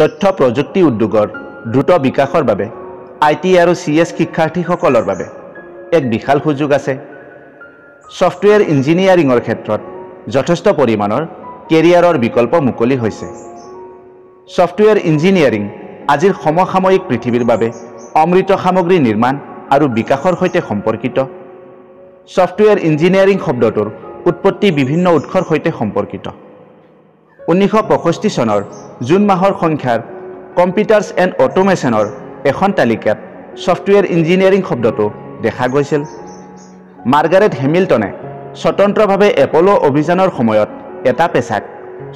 তথ্য প্ৰযুক্তি উদ্যোগৰ দ্ৰুত বিকাশৰ বাবে আইটি আৰু সিএছ শিক্ষাৰ্থীসকলৰ বাবে এক বিশাল সুযোগ আছে। সফটৱেৰ ইঞ্জিনিয়াৰিংৰ ক্ষেত্ৰত যথেষ্ট পৰিমাণৰ কেৰিয়াৰৰ বিকল্প মুকলি হৈছে। সফটৱেৰ ইঞ্জিনিয়াৰিং আজিৰ সমসাময়িক পৃথিৱীৰ বাবে অমৃত সামগ্ৰী নিৰ্মাণ আৰু বিকাশৰ সৈতে সম্পৰ্কিত। সফটৱেৰ ইঞ্জিনিয়াৰিং শব্দটোৰ উৎপত্তি বিভিন্ন উৎসৰ সৈতে সম্পৰ্কিত। 1965 চনৰ জুন মাহৰ সংখ্যাৰ কম্পিউটাৰ্ছ এণ্ড অটোমেশ্যনৰ এখন তালিকাত ছফ্টৱেৰ ইঞ্জিনিয়াৰিং শব্দটো দেখা গৈছিল। মাৰ্গাৰেট হেমিল্টনে স্বতন্ত্ৰভাৱে এপ'ল' অভিযানৰ সময়ত এটা পেছাক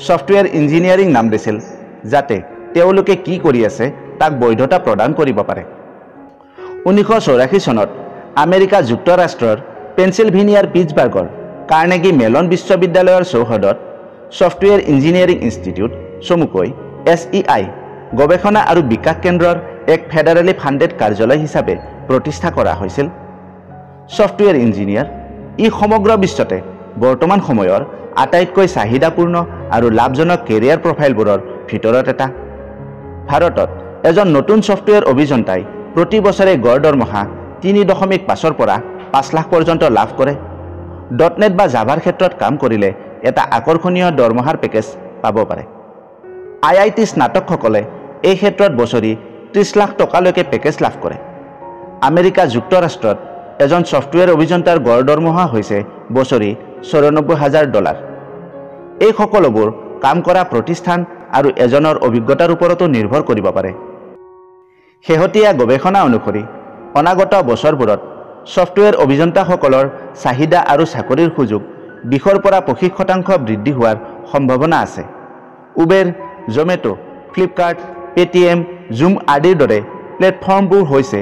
ছফ্টৱেৰ ইঞ্জিনিয়াৰিং নাম দিছিল, যাতে তেওঁলোকে কি কৰি আছে তাক বৈধতা প্ৰদান কৰিব পাৰে। 1984 চনত আমেৰিকা যুক্তৰাষ্ট্ৰৰ পেঞ্চিলভেনিয়াৰ পিটছবাৰ্গৰ কাৰ্নেগী মেলন বিশ্ববিদ্যালয়ৰ চৌহদত সফটৱেৰ ইঞ্জিনিয়াৰিং ইনষ্টিটিউট চমুকৈ SEI গৱেষণা আৰু বিকাশ কেন্দ্ৰৰ এক ফেডাৰেলি ফাণ্ডেড কাৰ্যালয় হিচাপে প্ৰতিষ্ঠা কৰা হৈছিল। সফটৱেৰ ইঞ্জিনিয়াৰ ই সমগ্ৰ বিশ্বতে বৰ্তমান সময়ৰ আটাইতকৈ চাহিদাপূৰ্ণ আৰু লাভজনক কেৰিয়াৰ প্ৰফাইলবোৰৰ ভিতৰত এটা। ভাৰতত এজন নতুন ছফ্টৱেৰ অভিযন্তাই প্ৰতি বছৰে গড় দৰমহা 3.5 পৰা 5 লাখ পৰ্যন্ত লাভ কৰে। .net বা জাভাৰ ক্ষেত্ৰত কাম কৰিলে এটা আকৰ্ষণীয় দৰমহাৰ পেকেজ পাব পাৰে। IIT স্নাতকসকলে এই ক্ষেত্ৰত বছৰি 30 লাখ টকালৈকে পেকেজ লাভ কৰে। আমেৰিকা যুক্তৰাষ্ট্ৰত এজন ছফ্টৱেৰ অভিযন্তাৰ গড় দৰমহা হৈছে বছৰি $94,000। এই সকলোবোৰ কাম কৰা প্ৰতিষ্ঠান আৰু এজনৰ অভিজ্ঞতাৰ ওপৰতো নিৰ্ভৰ কৰিব পাৰে। শেহতীয়া গৱেষণা অনুসৰি অনাগত বছৰবোৰত ছফ্টৱেৰ অভিযন্তাসকলৰ চাহিদা আৰু চাকৰিৰ সুযোগ 20% বৃদ্ধি হোৱাৰ সম্ভাৱনা আছে। Uber, Zomato', Flipkart, Paytm, Zoom আদিৰ দৰে প্লেটফৰ্মবোৰ হৈছে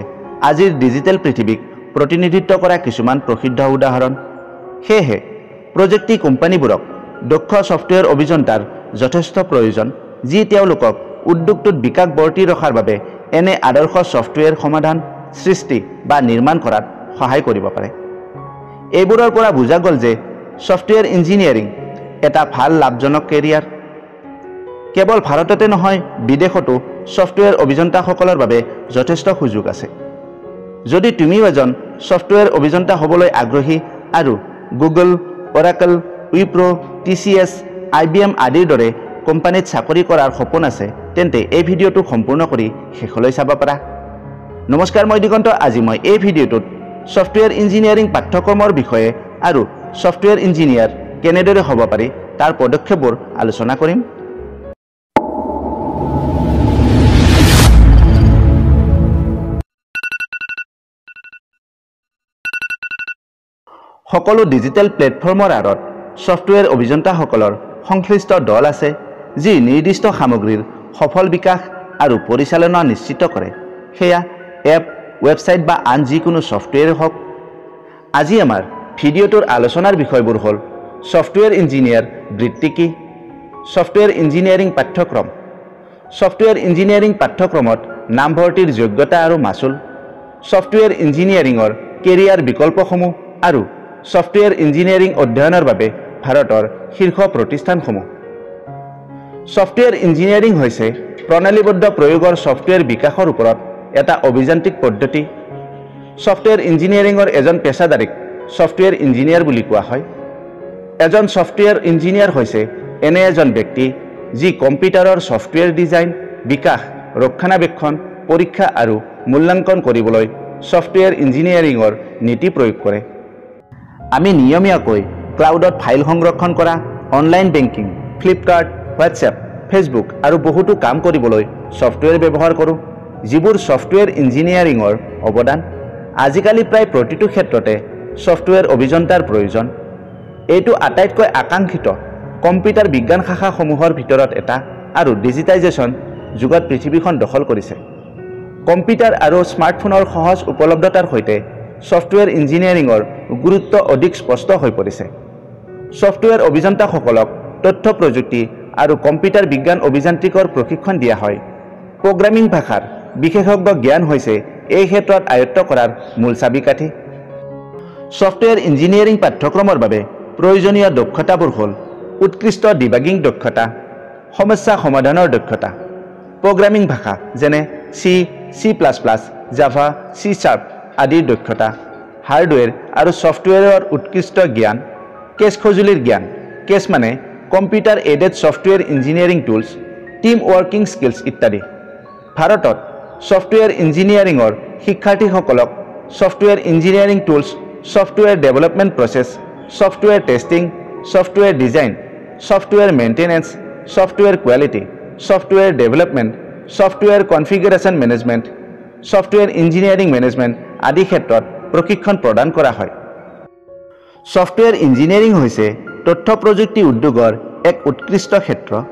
আজিৰ ডিজিটেল পৃথিৱীক প্ৰতিনিধিত্ব কৰা কিছুমান প্ৰসিদ্ধ উদাহৰণ। সেয়েহে প্ৰযুক্তি কোম্পানীবোৰক দক্ষ ছফ্টৱেৰ অভিযন্তাৰ যথেষ্ট প্ৰয়োজন, যি তেওঁলোকক উদ্যোগটোত বিকাশ বৰ্তি ৰখাৰ বাবে এনে আদৰ্শ ছফ্টৱেৰ সমাধান সৃষ্টি বা নিৰ্মাণ কৰাত সহায় কৰিব পাৰে। এইবোৰৰ পৰা বুজা গ'ল যে ছফ্টৱেৰ ইঞ্জিনিয়াৰিং এটা ভাল লাভজনক কেৰিয়াৰ। কেৱল ভাৰততে নহয়, বিদেশতো ছফ্টৱেৰ অভিযন্তাসকলৰ বাবে যথেষ্ট সুযোগ আছে। যদি তুমিও এজন ছফ্টৱেৰ অভিযন্তা হ'বলৈ আগ্ৰহী আৰু Google, Oracle, Wipro, TCS, IBM আদিৰ দৰে কোম্পানীত চাকৰি কৰাৰ সপোন আছে, তেন্তে এই ভিডিঅ'টো সম্পূৰ্ণ কৰি শেষলৈ চাব পাৰা। নমস্কাৰ, মই দিগন্ত। আজি মই এই ভিডিঅ'টোত ছফ্টৱেৰ ইঞ্জিনিয়াৰিং পাঠ্যক্ৰমৰ বিষয়ে আৰু ছফ্টৱেৰ ইঞ্জিনিয়াৰ কেনেদৰে হ'ব পাৰি তাৰ পদক্ষেপবোৰ আলোচনা কৰিম। সকলো ডিজিটেল প্লেটফৰ্মৰ আঁৰত ছফ্টৱেৰ অভিযন্তাসকলৰ সংশ্লিষ্ট দল আছে, যি নিৰ্দিষ্ট সামগ্ৰীৰ সফল বিকাশ আৰু পৰিচালনা নিশ্চিত কৰে, সেয়া এপ, ৱেবছাইট বা আন যিকোনো ছফ্টৱেৰে হওক। আজি আমাৰ ভিডিঅ'টোৰ আলোচনাৰ বিষয়বোৰ হ'ল ছফ্টৱেৰ ইঞ্জিনিয়াৰ বৃত্তি কি, ছফ্টৱেৰ ইঞ্জিনিয়াৰিং পাঠ্যক্ৰম, ছফ্টৱেৰ ইঞ্জিনিয়াৰিং পাঠ্যক্ৰমত নামভৰ্তিৰ যোগ্যতা আৰু মাচুল, ছফ্টৱেৰ ইঞ্জিনিয়াৰিঙৰ কেৰিয়াৰ বিকল্পসমূহ আৰু ছফ্টৱেৰ ইঞ্জিনিয়াৰিং অধ্যয়নৰ বাবে ভাৰতৰ শীৰ্ষ প্ৰতিষ্ঠানসমূহ। ছফ্টৱেৰ ইঞ্জিনিয়াৰিং হৈছে প্ৰণালীবদ্ধ প্ৰয়োগৰ ছফ্টৱেৰ বিকাশৰ ওপৰত এটা অভিযান্ত্ৰিক পদ্ধতি। ছফ্টৱেৰ ইঞ্জিনিয়াৰিঙৰ এজন পেছাদাৰীক ছফ্টৱেৰ ইঞ্জিনিয়াৰ বুলি কোৱা হয়। এজন ছফ্টৱেৰ ইঞ্জিনিয়াৰ হৈছে এনে এজন ব্যক্তি যি কম্পিউটাৰৰ ছফ্টৱেৰ ডিজাইন, বিকাশ, ৰক্ষণাবেক্ষণ, পৰীক্ষা আৰু মূল্যাংকন কৰিবলৈ ছফ্টৱেৰ ইঞ্জিনিয়াৰিঙৰ নীতি প্ৰয়োগ কৰে। আমি নিয়মীয়াকৈ ক্লাউডত ফাইল সংৰক্ষণ কৰা, online banking, Flipkart, WhatsApp, Facebook আৰু বহুতো কাম কৰিবলৈ ছফ্টৱেৰ ব্যৱহাৰ কৰোঁ, যিবোৰ ছফ্টৱেৰ ইঞ্জিনিয়াৰিঙৰ অৱদান। আজিকালি প্ৰায় প্ৰতিটো ক্ষেত্ৰতে ছফ্টৱেৰ অভিযন্তাৰ প্ৰয়োজন। এইটো আটাইতকৈ আকাংক্ষিত কম্পিউটাৰ বিজ্ঞান শাখাসমূহৰ ভিতৰত এটা আৰু ডিজিটাইজেশ্যন যুগত পৃথিৱীখন দখল কৰিছে। কম্পিউটাৰ আৰু স্মাৰ্টফোনৰ সহজ উপলব্ধতাৰ সৈতে ছফ্টৱেৰ ইঞ্জিনিয়াৰিঙৰ গুৰুত্ব অধিক স্পষ্ট হৈ পৰিছে। ছফ্টৱেৰ অভিযন্তাসকলক তথ্য প্ৰযুক্তি আৰু কম্পিউটাৰ বিজ্ঞান অভিযান্ত্ৰিকৰ প্ৰশিক্ষণ দিয়া হয়। প্ৰগ্ৰামিং ভাষাৰ বিশেষজ্ঞ জ্ঞান হৈছে এই ক্ষেত্ৰত আয়ত্ব কৰাৰ মূল চাবিকাঠি। ছফ্টৱেৰ ইঞ্জিনিয়াৰিং পাঠ্যক্ৰমৰ বাবে প্ৰয়োজনীয় দক্ষতাবোৰ হ'ল উৎকৃষ্ট ডিবাগিং দক্ষতা, সমস্যা সমাধানৰ দক্ষতা, प्रोग्रामिंग भाषा जेने C, C plus plus, Java, C sharp आदिर दक्षता, हार्डवेर और सफ्टवेयर उत्कृष्ट ज्ञान, केस खजुलिर ज्ञान, केस माने computer aided software engineering tools, team working skills इत्यादि। भारत सफ्टवेयर इंजिनियरिंगर शिक्षार्थीसलक software engineering tools, software development process, software testing, software design, software maintenance, software quality, software development, software configuration management, software engineering management आदि क्षेत्र प्रशिक्षण प्रदान करा हय। Software engineering होइसे तथ्य प्रযুক্তি उद्योगर एक उत्कृष्ट क्षेत्र।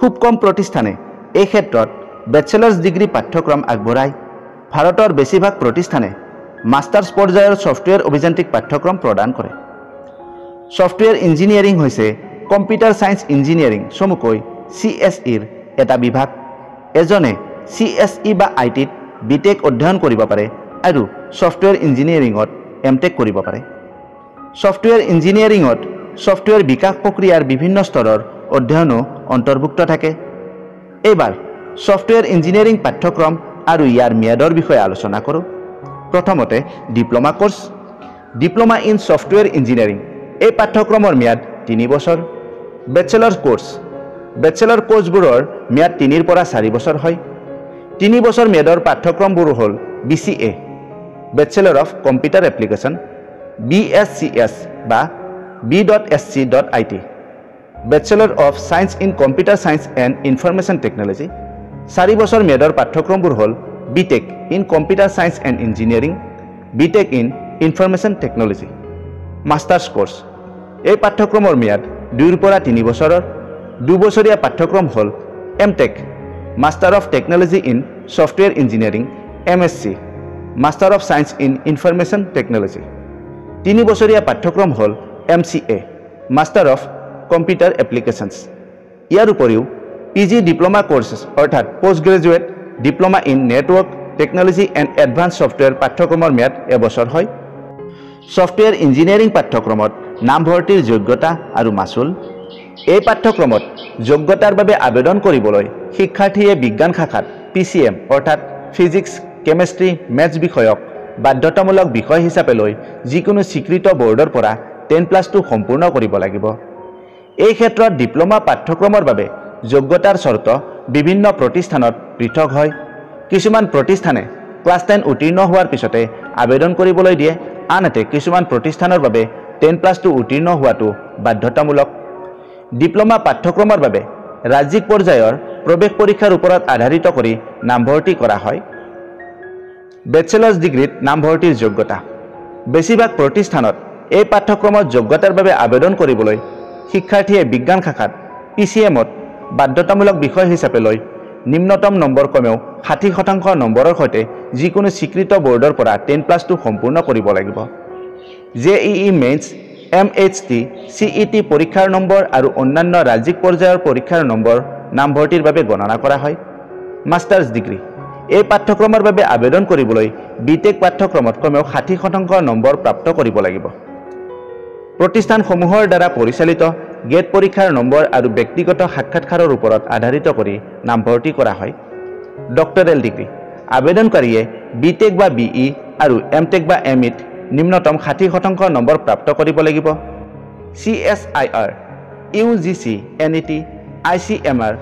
खूब कम प्रतिष्ठाने এই ক্ষেত্ৰত बैचलर्स डिग्री पाठ्यक्रम আগবঢ়ায়। ভাৰতৰ বেছিভাগ প্ৰতিষ্ঠানে মাস্টাৰ্স পৰ্যায়ৰ সফটৱেৰ অভিযান্ত্ৰিক পাঠ্যক্ৰম প্ৰদান কৰে। সফটৱেৰ ইঞ্জিনিয়াৰিং হৈছে কম্পিউটাৰ সায়েন্স ইঞ্জিনিয়াৰিং চমুকৈ CSE এটা বিভাগ। এজনে CSE বা IIT B.Tech অধ্যয়ন কৰিব পাৰে আৰু সফটৱেৰ ইঞ্জিনিয়াৰিঙত M.Tech কৰিব পাৰে। সফটৱেৰ ইঞ্জিনিয়াৰিঙত সফটৱেৰ বিকাশ প্ৰক্ৰিয়াৰ বিভিন্ন স্তৰৰ অধ্যয়নো অন্তৰ্ভুক্ত থাকে। এইবাৰ সফটৱেৰ ইঞ্জিনিয়াৰিং পাঠ্যক্ৰম আৰু ইয়াৰ ম্যাদৰ বিষয়ে আলোচনা কৰোঁ। প্ৰথমতে diploma course, diploma in software engineering, এই পাঠ্যক্ৰমৰ ম্যাদ ৩ বছৰ। বেচেলৰ কোৰ্স, বেচেলৰ কোৰ্সবোৰৰ ম্যাদ ৩ পৰা ৪ বছৰ হয়। ৩ বছৰ ম্যাদৰ পাঠ্যক্ৰমবোৰ হ'ল BCA, bachelor of computer application, BSCS বা B.Sc.IT, bachelor of science in computer science and information technology. 4 বছৰ ম্যাদৰ পাঠ্যক্ৰমবোৰ হ'ল B.Tech in computer science and engineering, B.Tech in information technology. Masters course, এই পাঠ্যক্ৰমৰ ম্যাদ 2 পৰা 3 বছৰৰ। 2 বছৰীয়া পাঠ্যক্ৰম হ'ল M.Tech master of technology in software engineering, M.Sc master of science in information technology. 3 বছৰীয়া পাঠ্যক্ৰম হ'ল M.CA master of computer applications. ইয়াৰ উপৰিও PG ডিপ্ল'মা কোৰ্সেছ অৰ্থাৎ post graduate diploma in network technology and advance software পাঠ্যক্ৰমৰ ম্যাদ এবছৰ হয়। ছফ্টৱেৰ ইঞ্জিনিয়াৰিং পাঠ্যক্ৰমত নামভৰ্তিৰ যোগ্যতা আৰু মাচুল, এই পাঠ্যক্ৰমত যোগ্যতাৰ বাবে আবেদন কৰিবলৈ শিক্ষাৰ্থীয়ে বিজ্ঞান শাখাত PCM অৰ্থাৎ ফিজিক্স, কেমেষ্ট্ৰি, মেথছ বিষয়ক বাধ্যতামূলক বিষয় হিচাপে লৈ যিকোনো স্বীকৃত বৰ্ডৰ পৰা 10+2 সম্পূৰ্ণ কৰিব লাগিব। এই ক্ষেত্ৰত ডিপ্ল'মা পাঠ্যক্ৰমৰ বাবে যোগ্যতাৰ চৰ্ত বিভিন্ন প্ৰতিষ্ঠানত পৃথক হয়। কিছুমান প্ৰতিষ্ঠানে ক্লাছ 10 উত্তীৰ্ণ হোৱাৰ পিছতে আবেদন কৰিবলৈ দিয়ে, আনহাতে কিছুমান প্ৰতিষ্ঠানৰ বাবে 10+2 উত্তীৰ্ণ হোৱাটো বাধ্যতামূলক। ডিপ্ল'মা পাঠ্যক্ৰমৰ বাবে ৰাজ্যিক পৰ্যায়ৰ প্ৰৱেশ পৰীক্ষাৰ ওপৰত আধাৰিত কৰি নামভৰ্তি কৰা হয়। বেচেলাৰ্ছ ডিগ্ৰীত নামভৰ্তিৰ যোগ্যতা, বেছিভাগ প্ৰতিষ্ঠানত এই পাঠ্যক্ৰমত যোগ্যতাৰ বাবে আবেদন কৰিবলৈ শিক্ষাৰ্থীয়ে বিজ্ঞান শাখাত PCMত বাধ্যতামূলক বিষয় হিচাপে লৈ নিম্নতম নম্বৰ কমেও 60% নম্বৰৰ সৈতে যিকোনো স্বীকৃত বৰ্ডৰ পৰা 10+2 সম্পূৰ্ণ কৰিব লাগিব। JEE মেইনছ, MHT, CET পৰীক্ষাৰ নম্বৰ আৰু অন্যান্য ৰাজ্যিক পৰ্যায়ৰ পৰীক্ষাৰ নম্বৰ নামভৰ্তিৰ বাবে গণনা কৰা হয়। মাষ্টাৰ্ছ ডিগ্ৰী, এই পাঠ্যক্ৰমৰ বাবে আবেদন কৰিবলৈ B.Tech পাঠ্যক্ৰমত কমেও 60% নম্বৰ প্ৰাপ্ত কৰিব লাগিব। প্ৰতিষ্ঠানসমূহৰ দ্বাৰা পৰিচালিত গেট পৰীক্ষাৰ নম্বৰ আৰু ব্যক্তিগত সাক্ষাৎকাৰৰ ওপৰত আধাৰিত কৰি নামভৰ্তি কৰা হয়। ডক্টৰেল ডিগ্ৰী, আবেদনকাৰীয়ে B.Tech বা BE আৰু M.Tech বা M.It নিম্নতম 60% নম্বৰ প্ৰাপ্ত কৰিব লাগিব। CSIR, UGC, NIT, ICMR,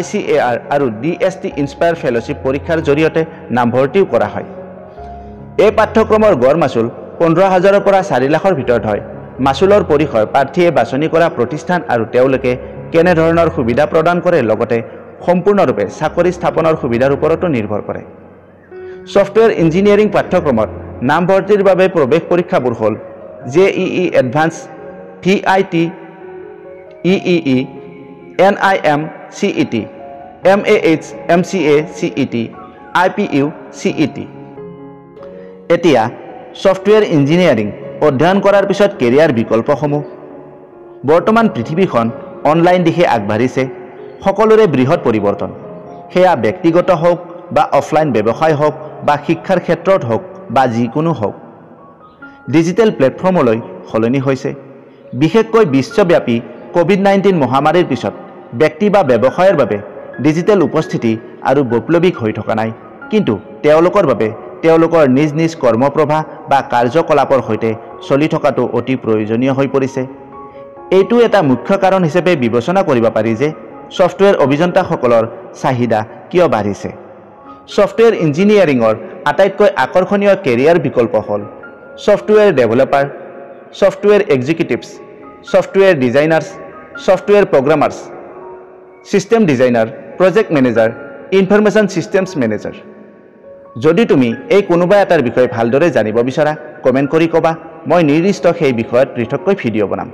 ICAR আৰু DST ইনস্পায়াৰ ফেল'শ্বিপ পৰীক্ষাৰ জৰিয়তে নামভৰ্তিও কৰা হয়। এই পাঠ্যক্ৰমৰ গড় মাচুল 15,000 পৰা 4 লাখৰ ভিতৰত হয়। মাচুলৰ পৰিসৰ প্ৰাৰ্থীয়ে বাছনি কৰা প্ৰতিষ্ঠান আৰু তেওঁলোকে কেনেধৰণৰ সুবিধা প্ৰদান কৰে লগতে সম্পূৰ্ণৰূপে চাকৰি স্থাপনৰ সুবিধাৰ ওপৰতো নিৰ্ভৰ কৰে। ছফ্টৱেৰ ইঞ্জিনিয়াৰিং পাঠ্যক্ৰমত নামভৰ্তিৰ বাবে প্ৰৱেশ পৰীক্ষাবোৰ হ'ল JEE advance, TIT, EEE, NIM CET, MAH, MCA CET, IPU CET। এতিয়া ছফ্টৱেৰ ইঞ্জিনিয়াৰিং অধ্যয়ন কৰাৰ পিছত কেৰিয়াৰ বিকল্পসমূহ। বৰ্তমান পৃথিৱীখন অনলাইন দিশে আগবাঢ়িছে, সকলোৰে বৃহৎ পৰিৱৰ্তন, সেয়া ব্যক্তিগত হওক বা অফলাইন ব্যৱসায় হওক বা শিক্ষাৰ ক্ষেত্ৰত হওক বা যিকোনো হওক ডিজিটেল প্লেটফৰ্মলৈ সলনি হৈছে। বিশেষকৈ বিশ্বব্যাপী COVID-19 মহামাৰীৰ পিছত ব্যক্তি বা ব্যৱসায়ৰ বাবে ডিজিটেল উপস্থিতি और वैप्लविक हो थका ना किंतु तेओलोकर बाबे तेओलोकर निज निज कर्मप्रभा बा कार्यकलापर सहित चलि थकातो अति प्रयोजनीय हो परिसे। एटु एटा मुख्य कारण हिसाबे विवेचना करिबा पारि जे सफ्टवेयर अभियंताসকলৰ চাহিদা কিয় বাঢ়িছে। सफ्टवेयर ইঞ্জিনিয়াৰিঙৰ আটাইতকৈ আকৰ্ষণীয় কেৰিয়াৰ বিকল্প হ'ল software developer, software executives, software designers, software programmers, system designer, project manager, information systems manager. যদি তুমি এই কোনোবা এটাৰ বিষয়ে ভালদৰে জানিব বিচাৰা কমেণ্ট কৰি কবা, মই নিৰ্দিষ্ট সেই বিষয়ত পৃথককৈ ভিডিঅ' বনাম।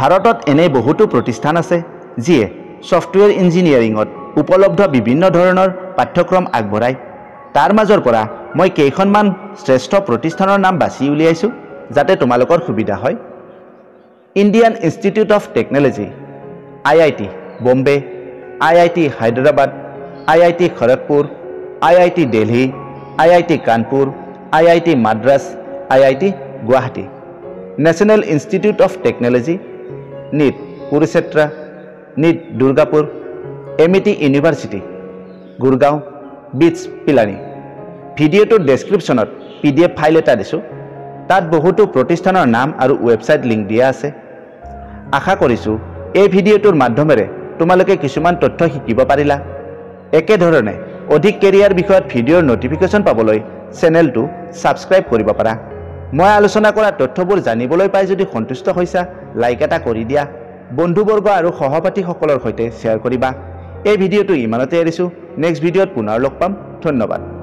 भारत एने बहुतो प्रतिष्ठान आछे जिए सफ्टवेयर इंजिनियरिंगत उपलब्ध विभिन्न धरनेर पाठ्यक्रम आगबढ़ाय। तार माजर परा मैं केइखनमान श्रेष्ठ प्रतिष्ठानर नाम बाछि उलियाइछु जाते तोमालोकर सुविधा हय। Indian institute of technology, IIT Bombay, IIT Hyderabad, IIT Kharagpur, IIT Delhi, IIT Kanpur, IIT Madras, IIT Guwahati. National institute of technology, NIT Kurukshetra, NIT Durgapur, MIT university Gurgaon, BITS Pilani. Video description PDF file एटा दिसो, तात बहुतो प्रतिष्ठानर नाम और वेबसाइट लिंक दिया आछे। आशा करिसु ए भिडिओर माध्यमेरे तुमालोके किछुमान तथ्य शिकिब पारिला। एके धरणे अधिक केरियर विषयत भिडिओर नोटिफिकेशन पाबोलै चेनेलटु सबस्क्राइब करिब पारा। मैं आलोचना करा तथ्यबोर जानिबोलै पाइ जदि सन्तुष्ट होइसा लाइक एटा करि दिया, बंधुबर्ग और सहपाठीसकলৰ सहित शेयर करिबा। এই ভিডিঅ'টো ইমানতে এৰিছো। নেক্সট ভিডিঅ'ত পুনৰ লগ পাম। ধন্যবাদ।